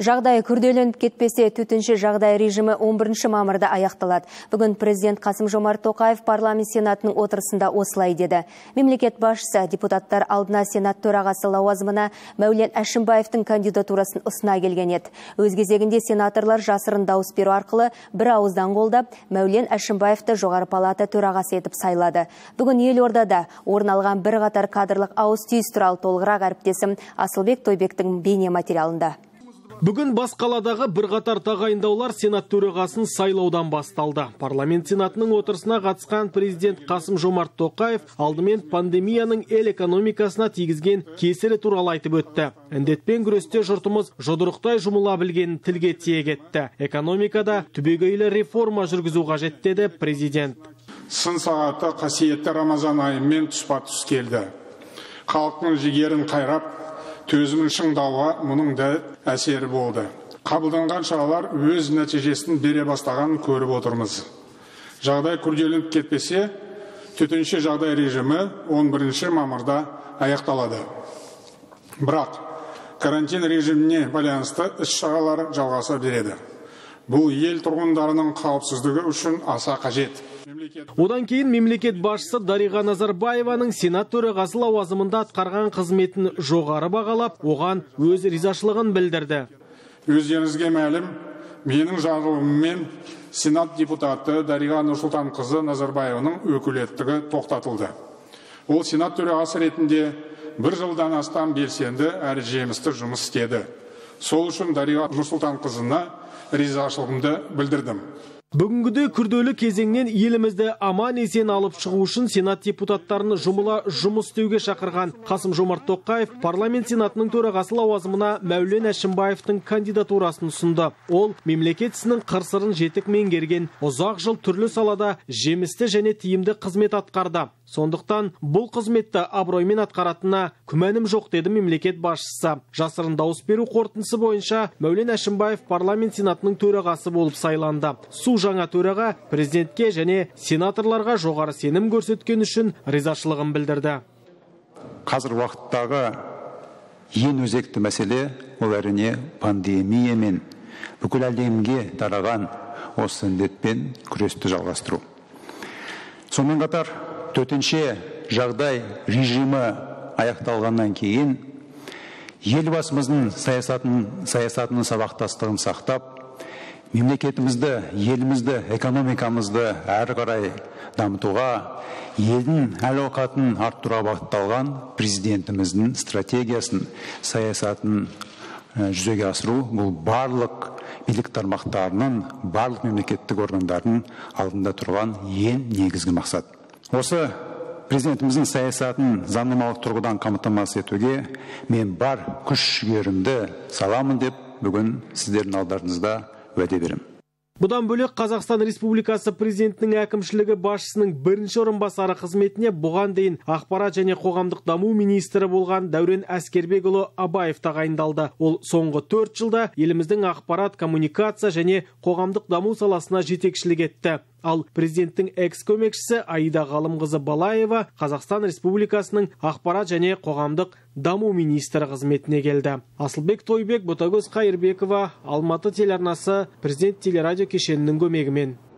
Жағдай күрделеніп кетпесе, төтенше жағдай режимі 11 мамырда аяқталады. Бүгін президент Қасым-Жомарт Тоқаев парламент сенатының отырысында осылай деді. Мемлекет басшысы депутаттар алдына сенат төрағасы лауазымына Мәулен Әшімбаевтың кандидатурасын ұсына келген еді. Өз кезегінде сенаторлар жасырын дауыс беру арқылы бір ауыздан қолдап, Мәулен Әшімбаевты жоғары палата төрағасы етіп сайлады. Бүгін елордада орын алған бірқатар кадрлық ауыс-түйіс туралы толығырақ әріптесім Асылбек Тойбектің бейнематериалында. Бүгін бас қаладағы бірқатар тағайындаулар сенат төрағасын сайлаудан басталды. Парламент сенатының отырысына қатысқан президент Қасым-Жомарт Тоқаев алдымен пандемияның ел экономикасына тигізген кесірі туралы айтып өтті. Індетпен күресте жұртымыз жұдырықтай жұмыла білгенін тілге тиек етті. Экономикада түбегейлі реформа жүргізу қажет деді президент. Сын сағаты қасиетті Рамазан айымен тұспа-тұс келді. Халықтың жігерін қайрап, төзімін шыңдауға мұның да әсері болды. Қабылданған шаралар өз нәтижесін бере бастағанын көріп отырмыз. Жағдай күрделеніп кетпесе, төтенше жағдай режимі 11 мамырда аяқталады. Бірақ карантин режиміне байланысты іс-шаралар жалғаса береді. Бұл ел тұрғындарының қауіпсіздігі үшін аса қажет. Одан кейін мемлекет басшысы Дариға Назарбаеваның сенат төрағасы лауазымында атқарған қызметін жоғары бағалап, оған өз ризашылығын білдірді. Өздеріңізге мәлім, менің жарлығыммен сенат депутаты Дариға Нұрсұлтанқызы Назарбаеваның өкілеттігі тоқтатылды. Ол сенат төрағасы ретінде бір жылдан астам белсенді әрі жемісті жұмыс істеді. Сол үшін Дариға Нұрсұлтанқызына ризашылығымды білдірдім. Бүгінгіде күрделі кезеңнен елімізді аман-есен алып шығу үшін сенат депутаттарын жұмыла жұмыс істеуге шақырған Қасым-Жомарт Тоқаев парламент сенатының төрағасы лауазымына Мәулен Әшімбаевтың кандидатурасын ұсынды. Ол мемлекет ісінің қыр-сырын жетік меңгерген, ұзақ жыл түрлі салада жемісті және тиімді қызмет атқарды. Сондықтан бұл қызметті абыроймен атқаратынына күмәнім жоқ деді мемлекет басшысы. Жасырын дауыс беру қорытындысы бойынша Мәулен Әшімбаев парламент сенатының төрағасы болып сайланды. Жаңа төраға президентке және сенаторларға жоғары сенім көрсеткен үшін ризашылығын білдірді. Қазір уақыттағы ең өзекті мәселе ол әрине пандемия мен бүкіл әлемге тараған осы індетпен күресті жалғастыру. Сонымен қатар төтенше жағдай режимі аяқталғаннан кейін елбасымыздың саясатының сабақтастығын сақтап, мемлекетімізді, елімізді, экономикамызды әрі қарай дамытуға, елдің әл-ауқатын арттыруға бағытталған президентіміздің стратегиясын, саясатын жүзеге асыру бұл барлық билік тармақтарының, барлық мемлекеттік органдардың алдында тұрған ең негізгі мақсат. Осы президентіміздің саясатын заңнамалық тұрғыдан қамтамасыз етуге мен бар күш-жігерімді саламын деп бүгін сіздердің алдарыңызда уәде берем. Бұдан бөлек Қазақстан Республикасы президентінің әкімшілігі басшысының бірінші орынбасары қызметіне бұған дейін ақпарат және қоғамдық даму министрі болған Дәурен Әскербекұлы Абаев тағайындалды. Ол соңғы 4 жылда еліміздің ақпарат, коммуникация және қоғамдық даму саласына жетекшілік етті. Ал президенттің экс-көмекшісі Айда Балаева Қазақстан Республикасының ақпарат және қоғамдық даму министрі қызметіне келді. Асылбек Тойбек, Бұтагоз Хайырбекова, Алматы телеарнасы, президент телерадио кешенінің көмегімен.